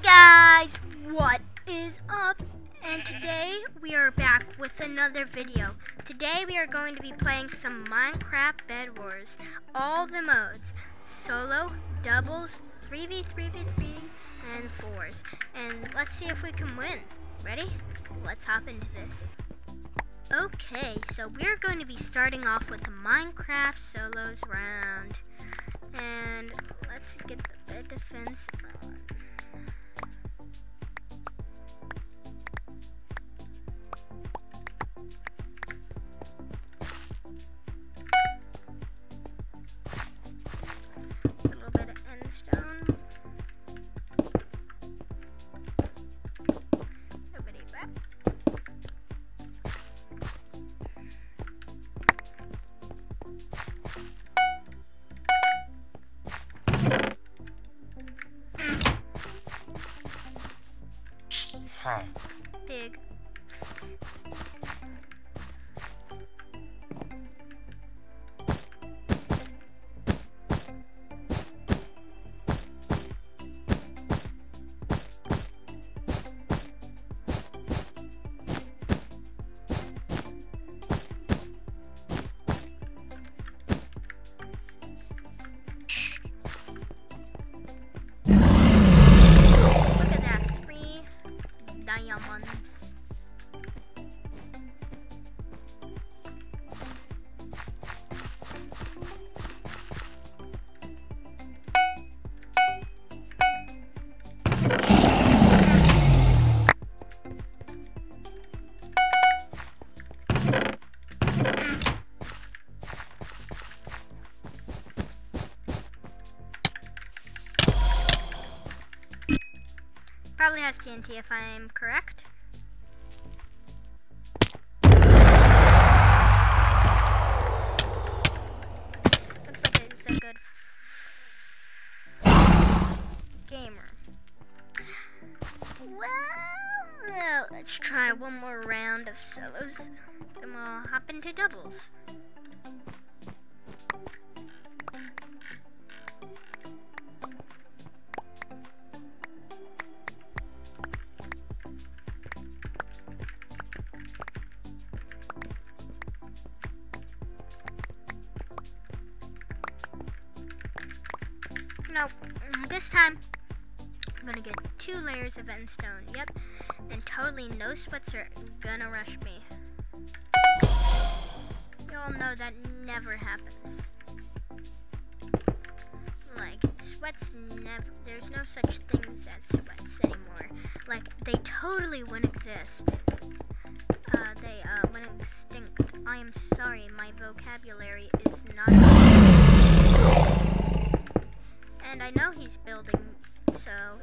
Hey guys, what is up? And today we are back with another video. Today we are going to be playing some Minecraft Bed Wars. All the modes, solo, doubles, 3v3v3, and 4s. And let's see if we can win. Ready? Let's hop into this. Okay, so we're going to be starting off with a Minecraft solos round. And let's get the bed defense on. Big. Probably has TNT if I'm correct. Looks like it's a good gamer. Well, let's try one more round of solos, then we'll hop into doubles. No, this time I'm gonna get 2 layers of end stone. Yep, and totally no sweats are gonna rush me. Y'all know that never happens. Like sweats never. There's no such things as sweats anymore. Like they totally wouldn't exist. They went extinct. I am sorry, my vocabulary is not. And I know he's building, so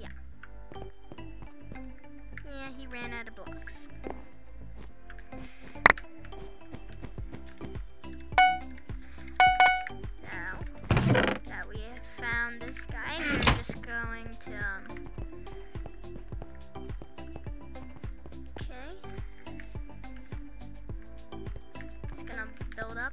yeah. Yeah, he ran out of blocks. Now that we have found this guy, we're just going to okay. Just gonna build up.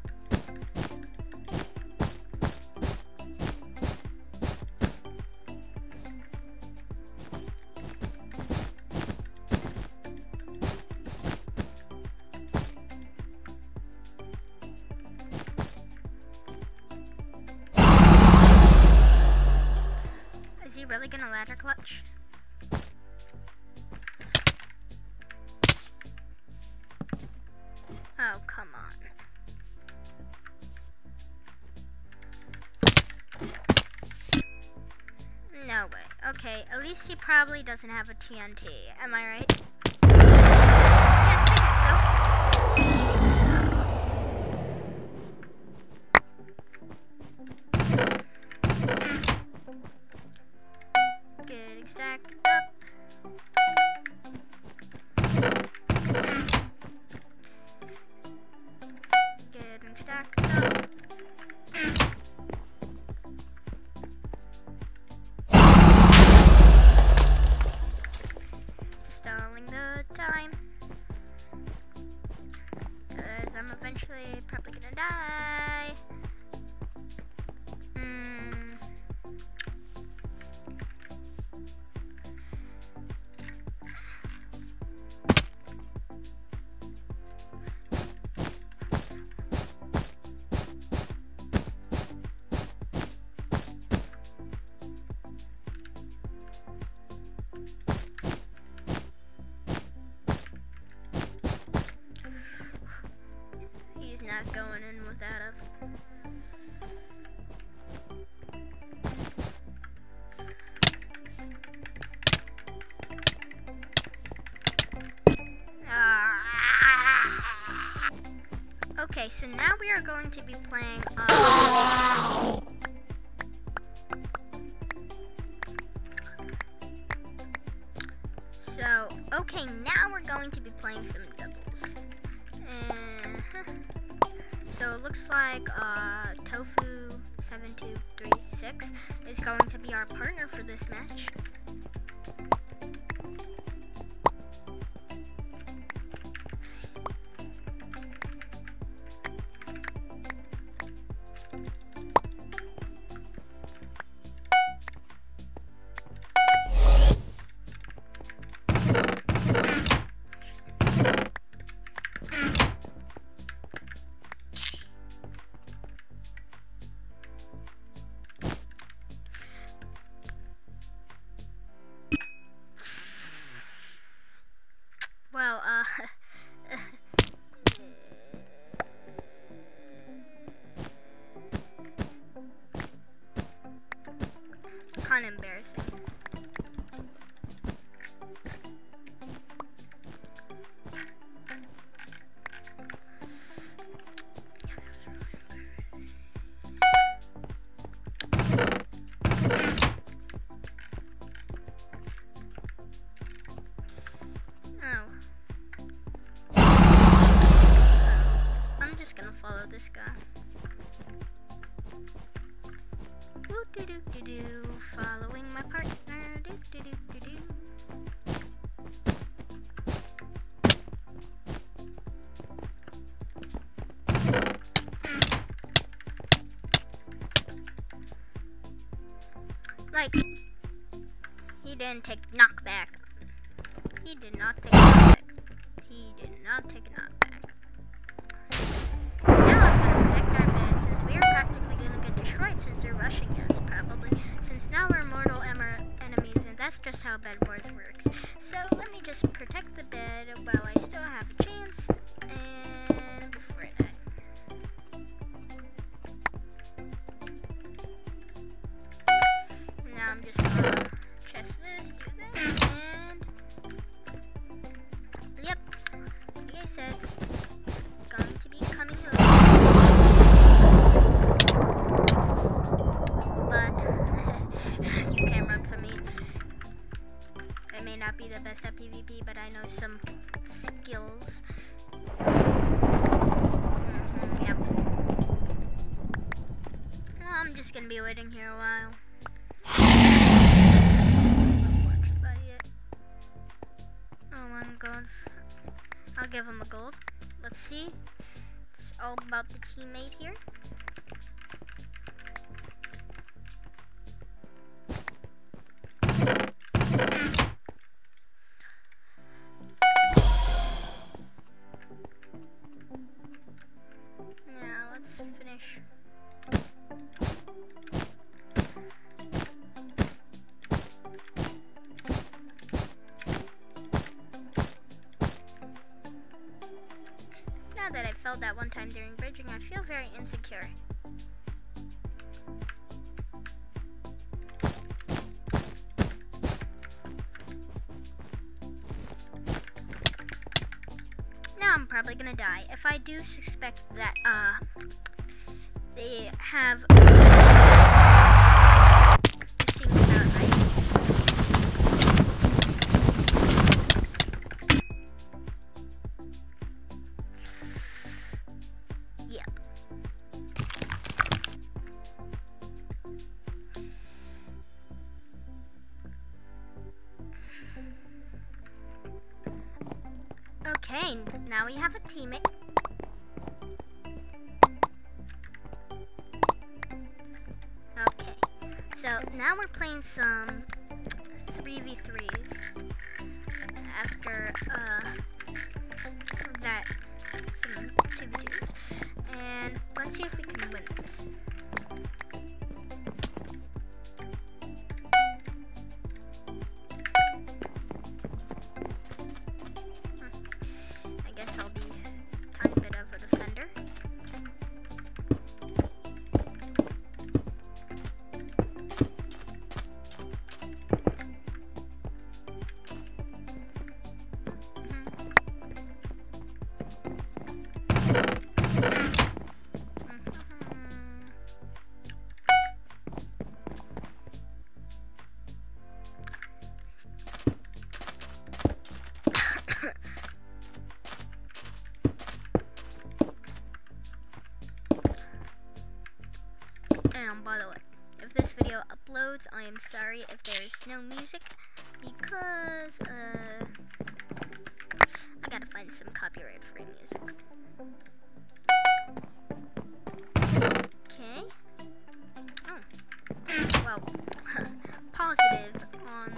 Really gonna ladder clutch? Oh, come on. No way. Okay, at least he probably doesn't have a TNT. Am I right? I'm eventually probably gonna die. going in with that up. Okay, so now we are going to be playing okay, now we're going to be playing some doubles. So it looks like Tofu7236 is going to be our partner for this match. Kind of embarrassing. Following my partner. Like, he didn't take knockback. He did not take knockback. He did not take a knockback. Now I'm gonna protect our bed since we are practically gonna get destroyed since they're rushing us, probably. Now we're mortal enemies, and that's just how Bed Wars works. So let me just protect the bed while I still have a chance, and before I die. Now I'm just gonna chest this, do that, and yep, like I said, going to be coming over. But you can run from me. I may not be the best at PvP, but I know some skills. Yep. Well, I'm just gonna be waiting here a while. Oh, I'm gold. I'll give him a gold. Let's see. It's all about the teammate here. Now that I failed that one time during bridging, I feel very insecure. Now I'm probably gonna die. If I do suspect that, they have this seems about right. Yep. Okay, now we have a teammate. So now we're playing some 3v3s after that, some 2v2s, and let's see if we can win this. I guess I'll be a tiny bit of a defender. by the way, if this video uploads, I am sorry if there's no music because I gotta find some copyright-free music. Okay. Oh. Well, positive on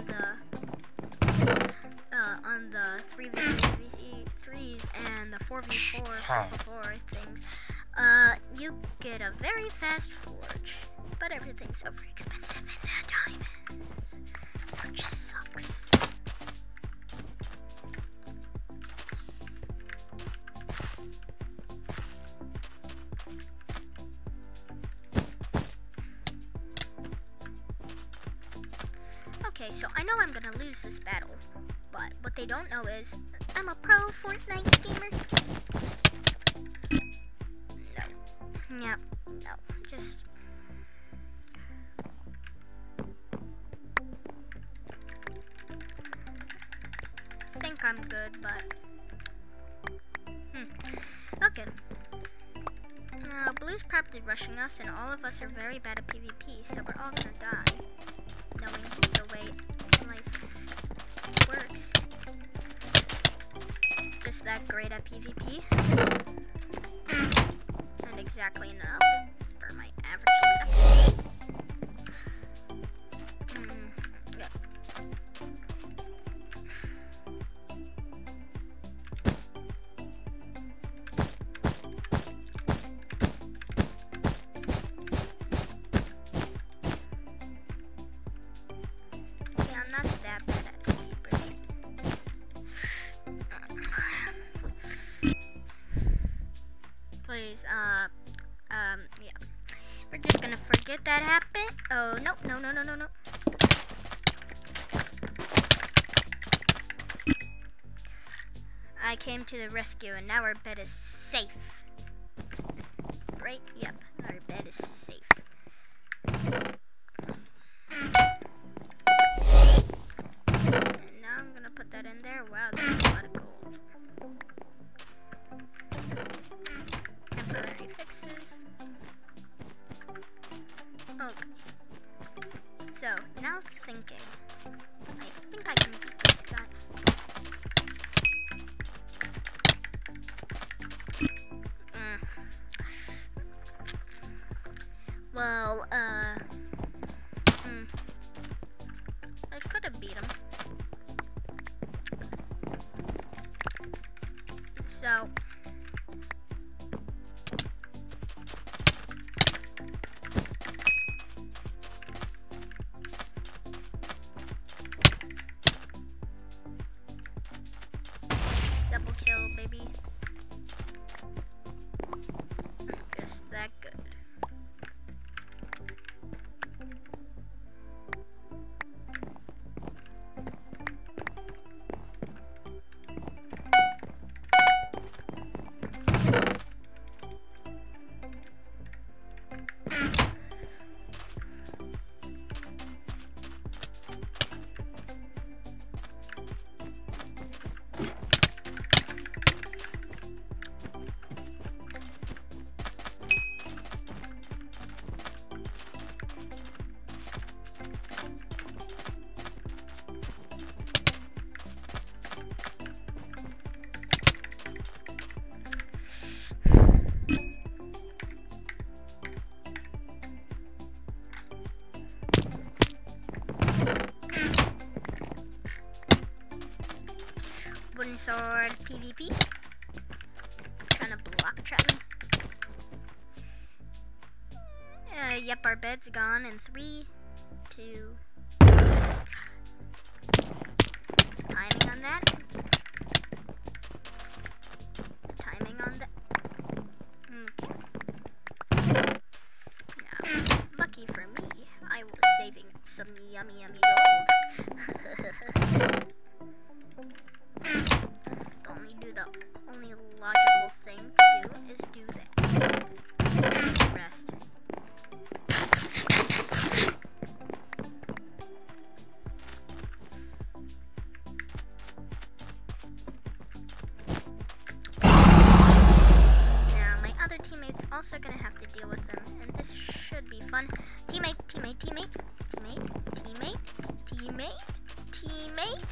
the 3v3s and the 4v4 things. You get a very fast forge, but everything's overexpensive in their diamonds, which sucks. Okay, so I know I'm gonna lose this battle, but what they don't know is I'm a pro Fortnite gamer. Yeah, no, just... think I'm good, but... Okay. Blue's probably rushing us, and all of us are very bad at PvP, so we're all gonna die. Knowing the way life works. Just that great at PvP. Exactly enough for my average setup. Yeah. Yeah, I'm not that bad at it. Please, yeah. We're just gonna forget that happened. Oh, no, no, no, no, no, no. I came to the rescue and now our bed is safe. Right? Yep, our bed is safe. And now I'm gonna put that in there. Wow, that's a lot of gold. Temporary fixes. Okay. So, now thinking. I think I can beat this guy. Well, I could have beat him. So... sword PvP. I'm trying to block trap me. Yep, our bed's gone in 3, 2. Timing on that. Timing on that. Okay. Now, lucky for me, I was saving some yummy, yummy gold. Only logical thing to do is do that. Rest. Now, my other teammate's also gonna have to deal deal with them, and this should be fun. Teammate, teammate, teammate, teammate, teammate, teammate, teammate.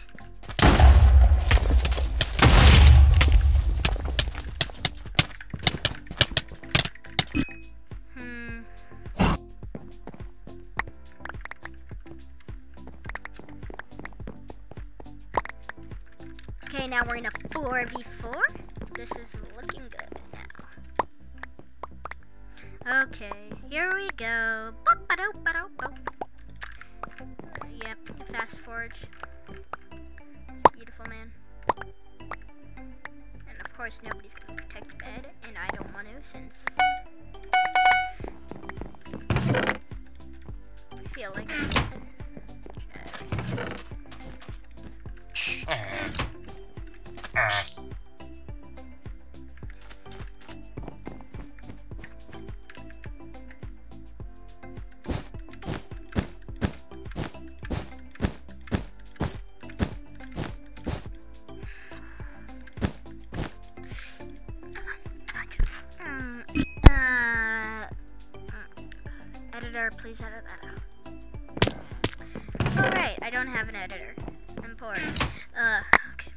Okay, now we're in a 4v4. This is looking good now. Okay, here we go. Yep, fast forge. It's beautiful, man. And of course, nobody's gonna protect bed, and I don't want to since I feel like. Editor, please edit that out. Alright, I don't have an editor. I'm poor. Okay.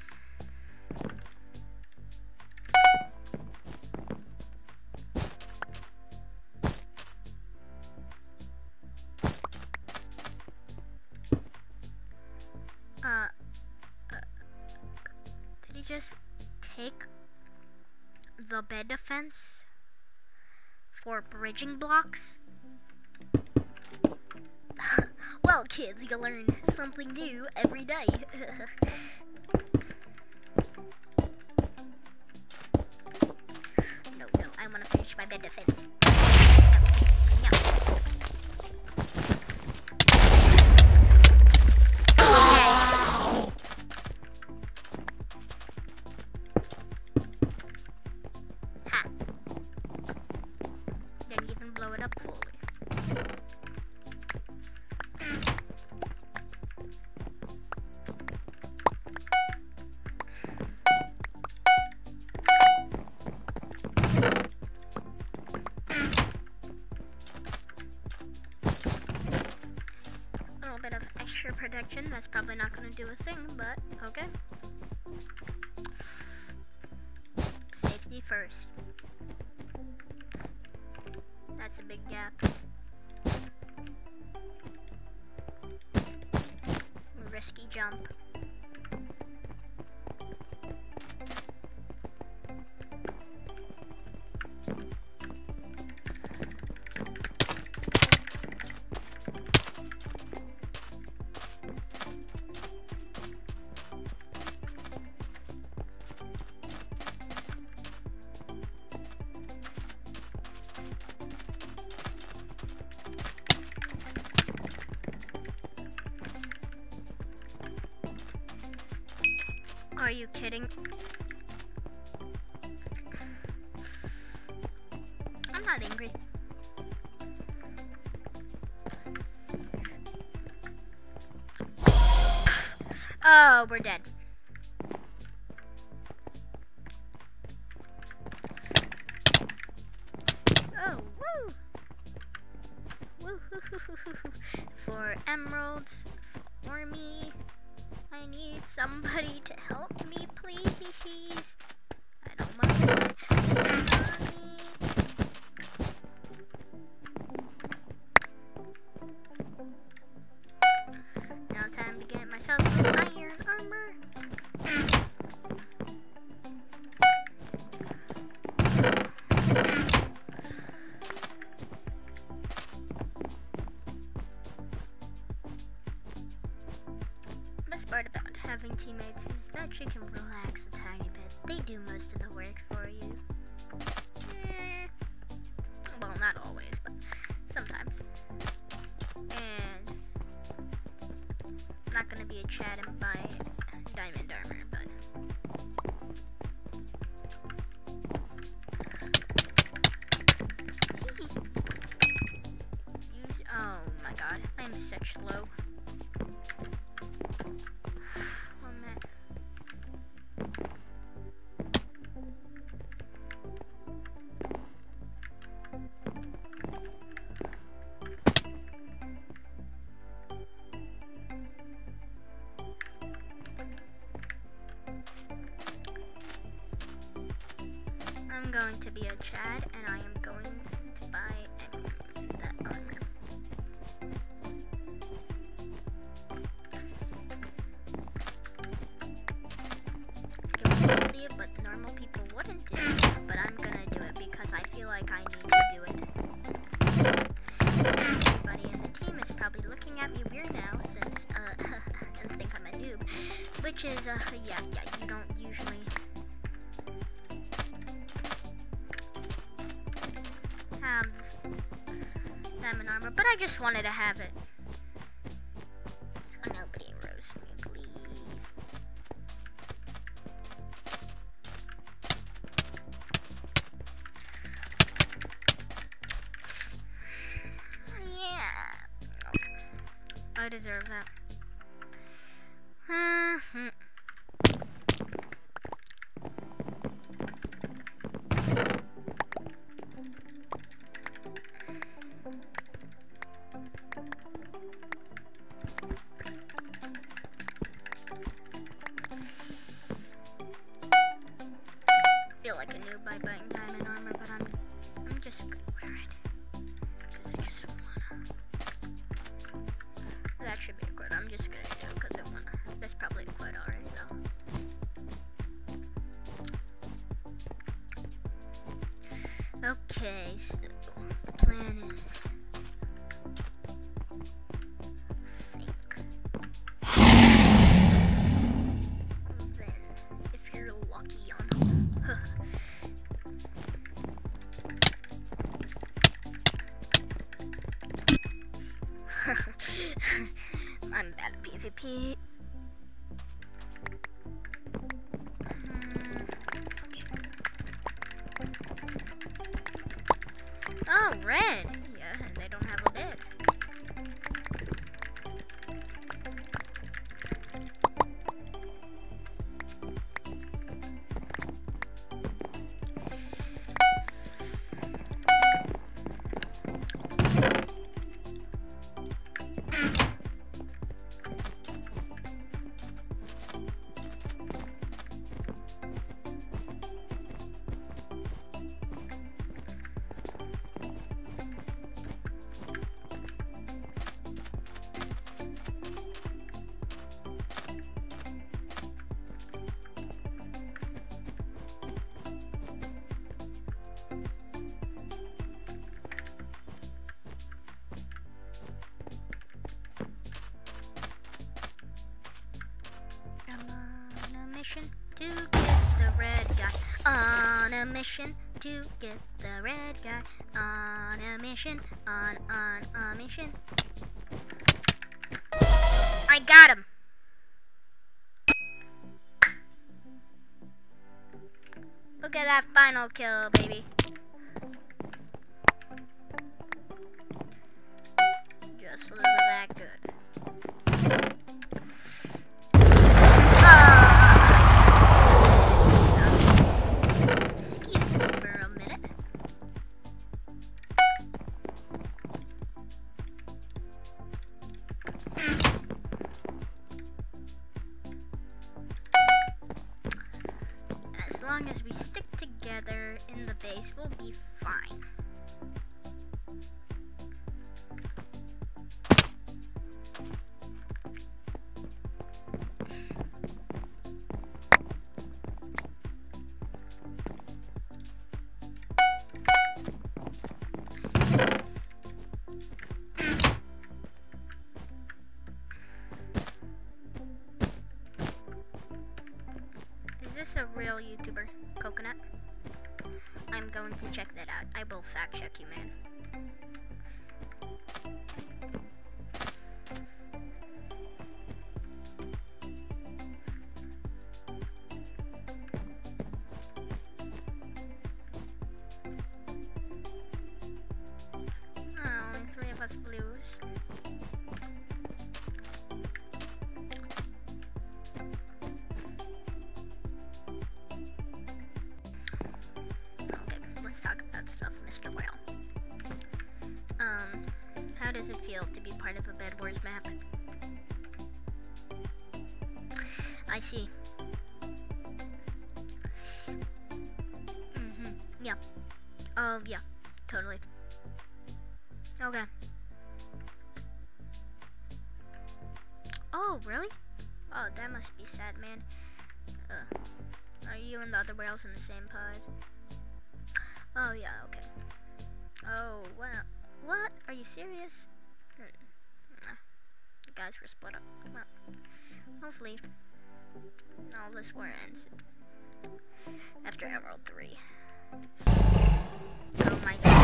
Did he just take the bed defense for bridging blocks? Well, kids, you learn something new every day. No, I want to finish my bed defense. Protection, that's probably not going to do a thing, but okay. Safety first. That's a big gap. Risky jump. Are you kidding? I'm not angry. Oh, we're dead. Oh, woo! Woo hoo hoo hoo hoo. 4 emeralds for me. I need somebody to help me, please. I don't mind. Now time to get myself some iron armor. Part about having teammates is that you can relax a tiny bit. They do most of the work for you. Well, not always, but sometimes. And I'm not gonna be a Chad and buy diamond armor, but oh my god, I'm such low. Chad, and I am going to buy that one. Which is, yeah, you don't usually. Have diamond armor, but I just wanted to have it. So nobody roast me, please. Yeah, I deserve that. Okay, so the plan is, then if you're lucky on I'm bad at PvP. Red. Yeah, and they don't have a bed. To get the red guy on a mission. To get the red guy on a mission. On a mission. I got him. Look at that final kill, baby. Just a little that good. In the base, we'll be fine. Is this a real YouTuber? Coconut? I'm going to check that out. I will fact check you, man. Oh, only three of us blues. How does it feel to be part of a Bed Wars map? I see. Yeah. Yeah, totally. Okay. Oh, really? Oh, that must be sad, man. Are you and the other whales in the same pod? Oh, yeah, okay. Oh, wow. What? Are you serious? Nah. You guys were split up. Well, hopefully, all this war ends after Emerald 3. Oh my god.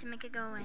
To make it go away.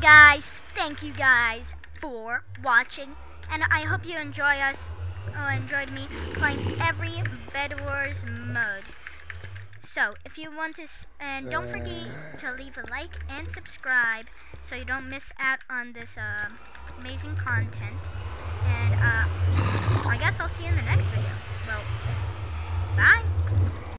guys, thank you guys for watching, and I hope you enjoyed me playing every Bed Wars mode. So if you want to, and don't forget to leave a like and subscribe so you don't miss out on this amazing content. And I guess I'll see you in the next video. Well, bye.